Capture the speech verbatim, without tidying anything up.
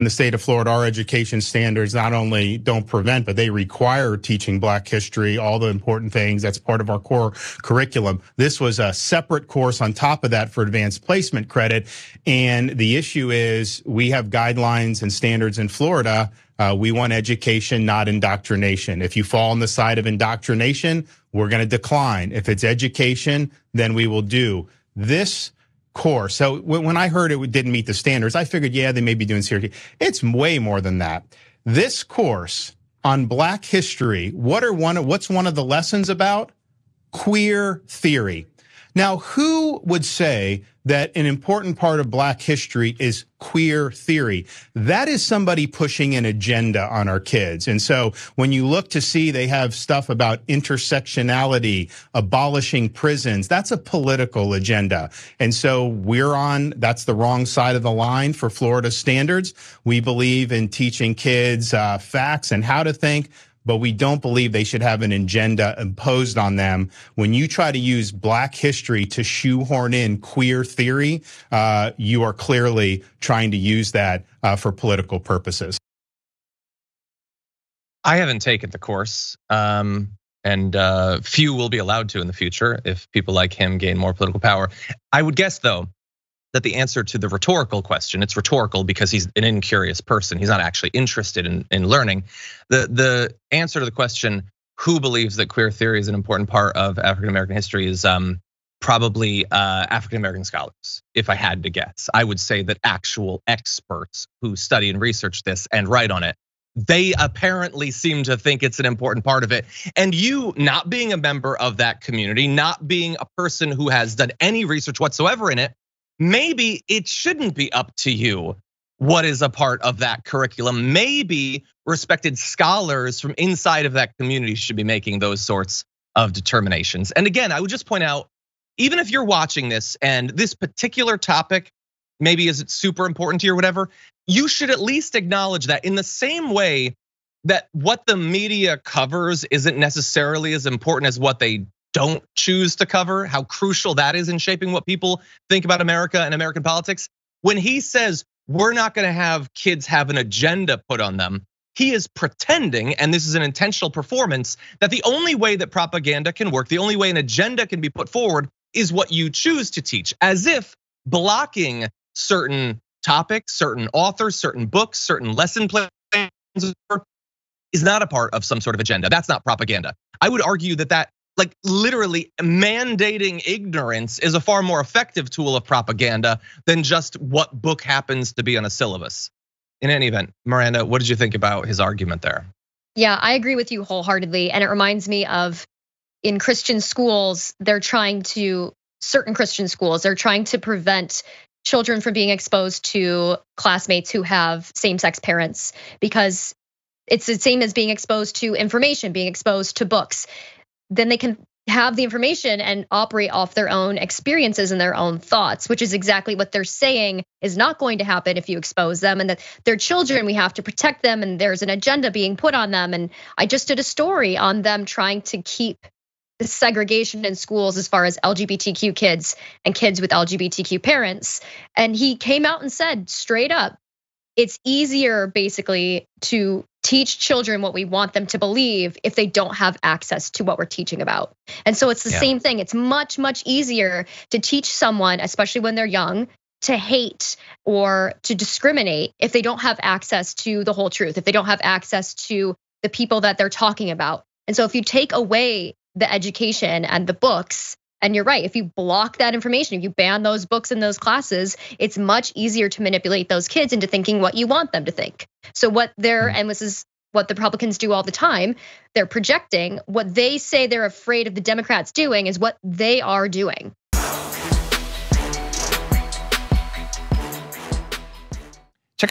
In the state of Florida, our education standards not only don't prevent, but they require teaching Black history, all the important things. That's part of our core curriculum. This was a separate course on top of that for advanced placement credit. And the issue is we have guidelines and standards in Florida. Uh, we want education, not indoctrination. If you fall on the side of indoctrination, we're going to decline. If it's education, then we will do this core. So when I heard it didn't meet the standards, I figured, yeah, they may be doing C R T. It's way more than that. This course on Black history, what are one of, what's one of the lessons about? Queer theory. Now, who would say that an important part of Black history is queer theory? That is somebody pushing an agenda on our kids. And so when you look to see they have stuff about intersectionality, abolishing prisons, that's a political agenda. And so we're on, that's the wrong side of the line for Florida standards. We believe in teaching kids uh, facts and how to think, but we don't believe they should have an agenda imposed on them. When you try to use Black history to shoehorn in queer theory, uh, you are clearly trying to use that uh, for political purposes. I haven't taken the course, um, and uh, few will be allowed to in the future if people like him gain more political power. I would guess, though, that the answer to the rhetorical question, it's rhetorical because he's an incurious person. He's not actually interested in, in learning. The, the answer to the question, who believes that queer theory is an important part of African-American history, is um, probably uh, African-American scholars, if I had to guess. I would say that actual experts who study and research this and write on it, they apparently seem to think it's an important part of it. And you, not being a member of that community, not being a person who has done any research whatsoever in it, maybe it shouldn't be up to you what is a part of that curriculum. Maybe respected scholars from inside of that community should be making those sorts of determinations. And again, I would just point out, even if you're watching this and this particular topic maybe isn't super important to you or whatever, you should at least acknowledge that, in the same way that what the media covers isn't necessarily as important as what they don't choose to cover, how crucial that is in shaping what people think about America and American politics. When he says we're not gonna have kids have an agenda put on them, he is pretending, and this is an intentional performance, that the only way that propaganda can work, the only way an agenda can be put forward, is what you choose to teach, as if blocking certain topics, certain authors, certain books, certain lesson plans is not a part of some sort of agenda. That's not propaganda. I would argue that that, like, literally mandating ignorance is a far more effective tool of propaganda than just what book happens to be on a syllabus. In any event, Miranda, what did you think about his argument there? Yeah, I agree with you wholeheartedly. And it reminds me of, in Christian schools, they're trying to, certain Christian schools, they're trying to prevent children from being exposed to classmates who have same-sex parents, because it's the same as being exposed to information, being exposed to books. Then they can have the information and operate off their own experiences and their own thoughts, which is exactly what they're saying is not going to happen if you expose them, and that they're children, we have to protect them, and there's an agenda being put on them. And I just did a story on them trying to keep the segregation in schools as far as L G B T Q kids and kids with L G B T Q parents. And he came out and said straight up, it's easier basically to teach children what we want them to believe if they don't have access to what we're teaching about. And so it's the yeah. same thing. It's much, much easier to teach someone, especially when they're young, to hate or to discriminate if they don't have access to the whole truth, if they don't have access to the people that they're talking about. And so if you take away the education and the books, and you're right, if you block that information, if you ban those books and those classes, it's much easier to manipulate those kids into thinking what you want them to think. So what they're, and this is what the Republicans do all the time, they're projecting what they say they're afraid of the Democrats doing is what they are doing. Check